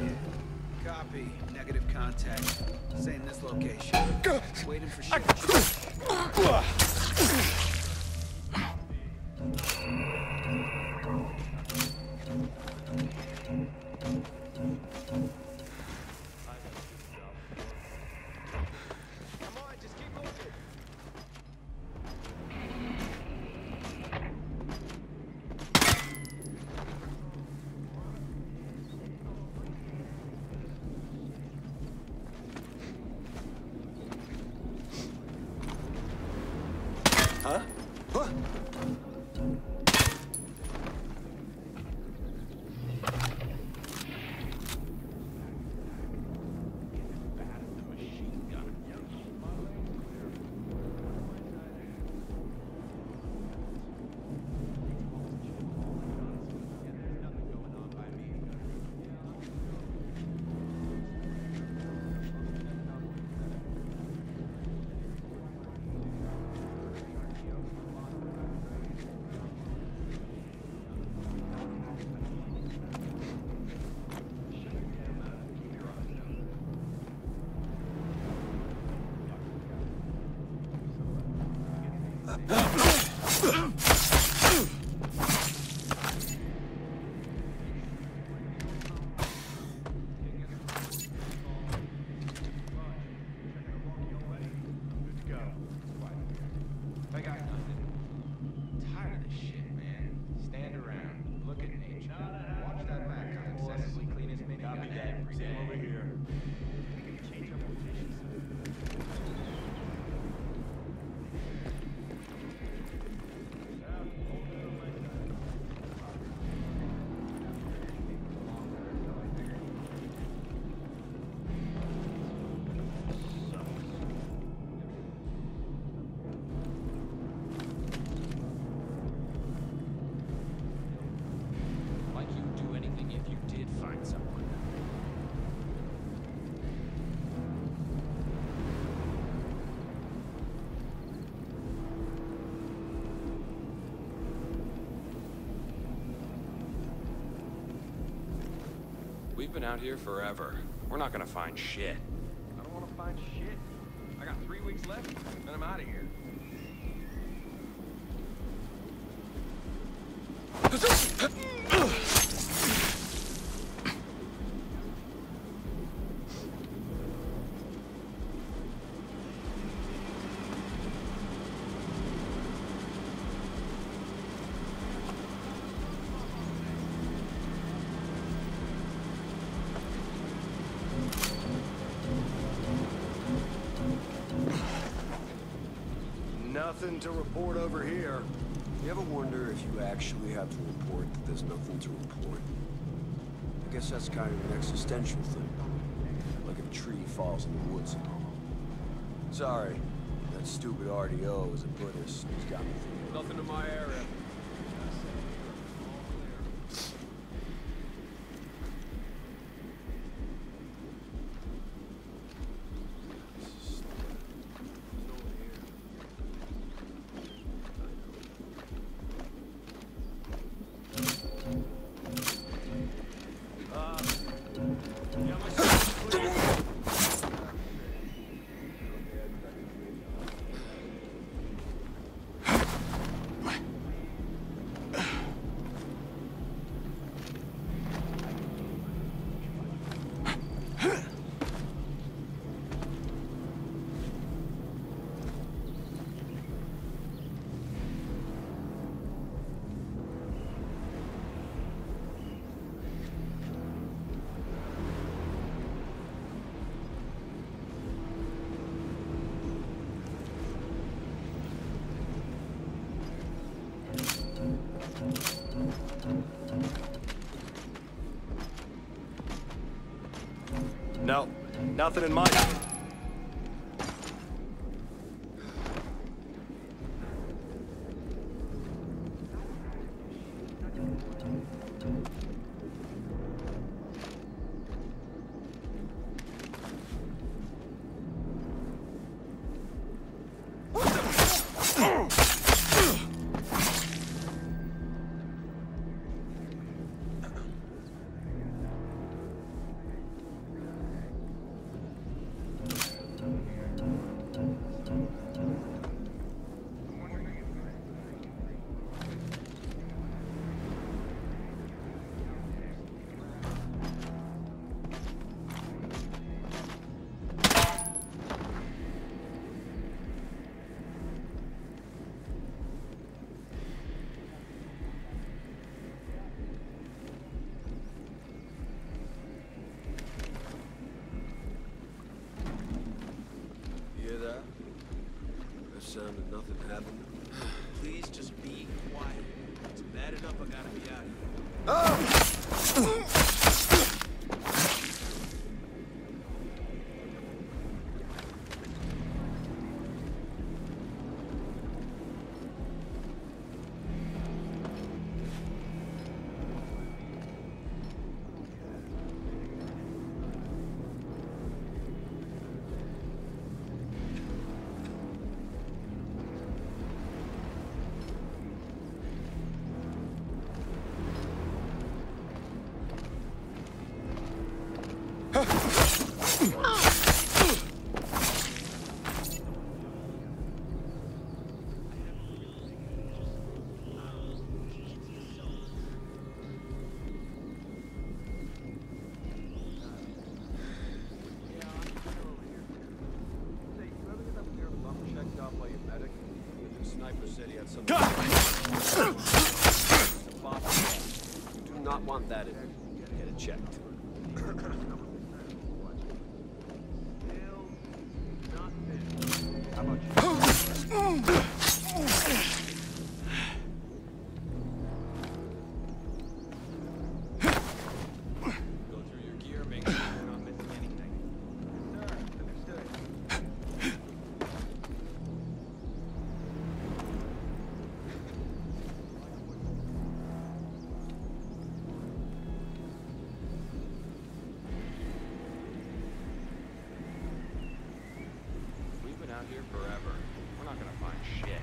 here. Copy. Negative contact. Same this location. Waiting for shit. We've been out here forever. We're not gonna find shit. I don't wanna find shit. I got 3 weeks left, then I'm out of here. Nothing to report over here. You ever wonder if you actually have to report that there's nothing to report? I guess that's kind of an existential thing. Like if a tree falls in the woods and all. Sorry, that stupid RDO is a Buddhist. He's got me thinking. Nothing to my area. No, nothing in mind. You do not want that in you. Get it checked. How about you? Here forever. We're not gonna find shit.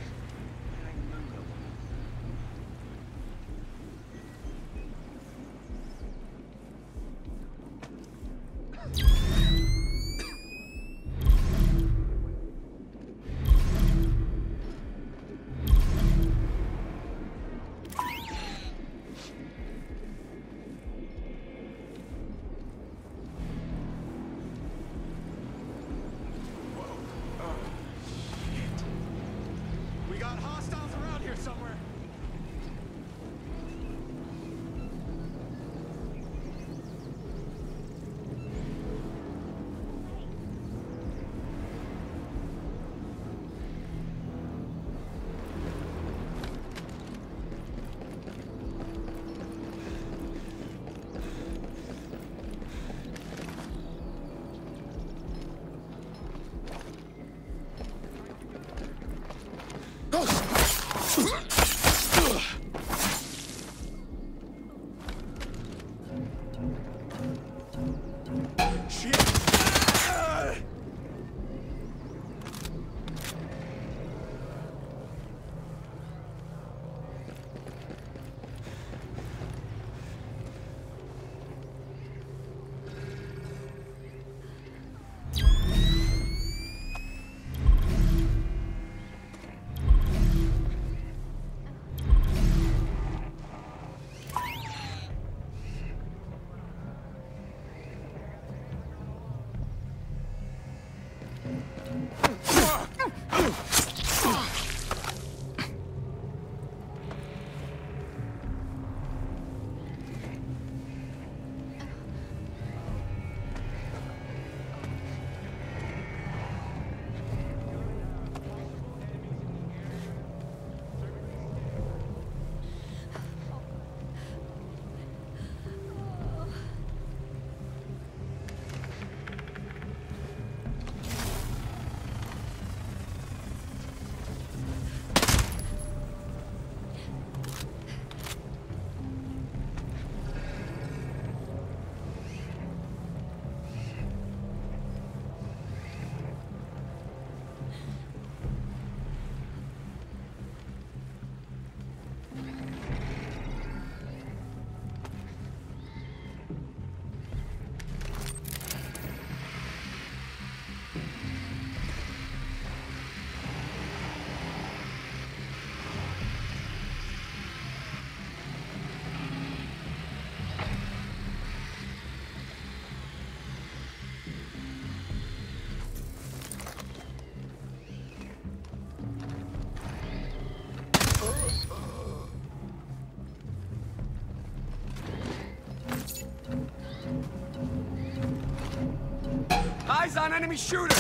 Eyes on enemy shooter!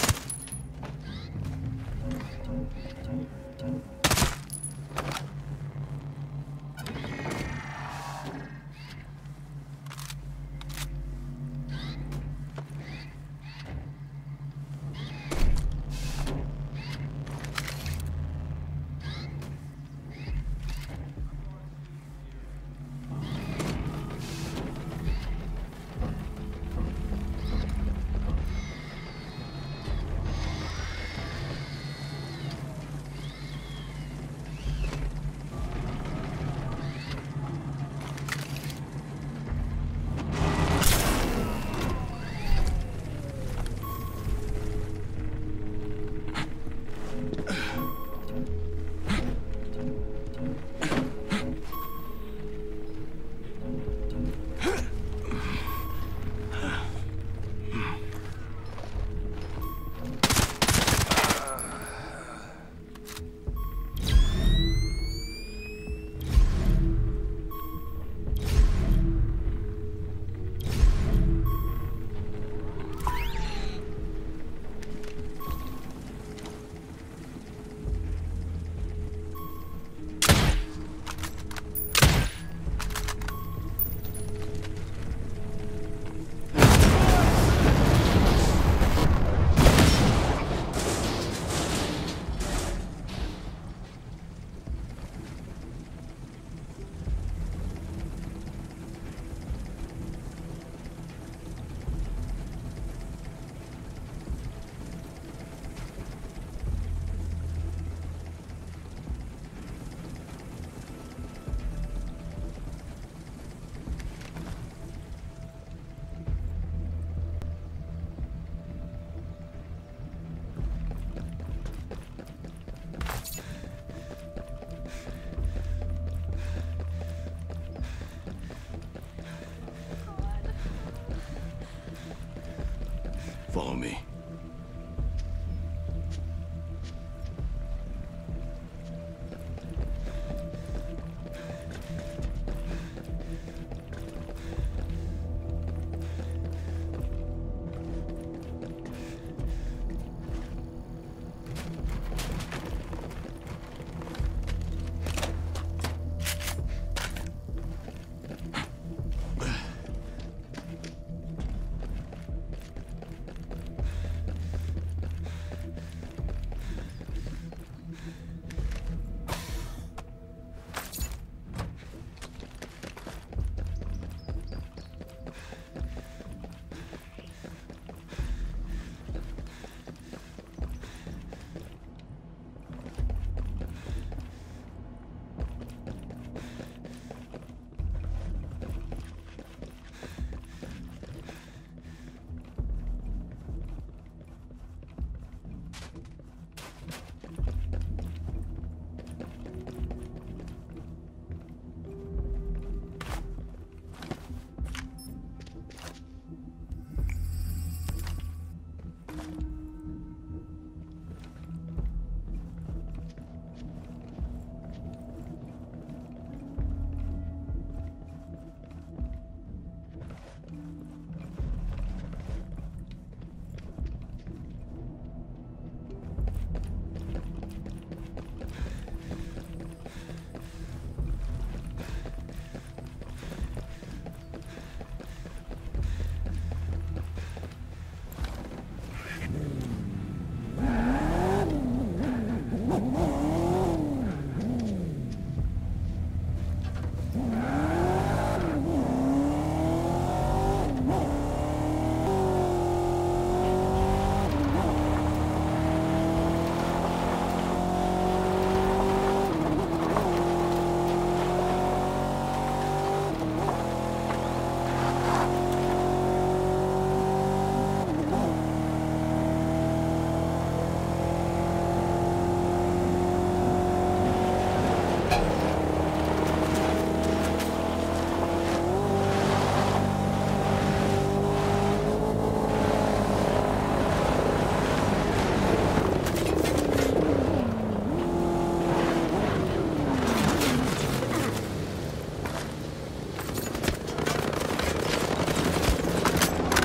Follow me.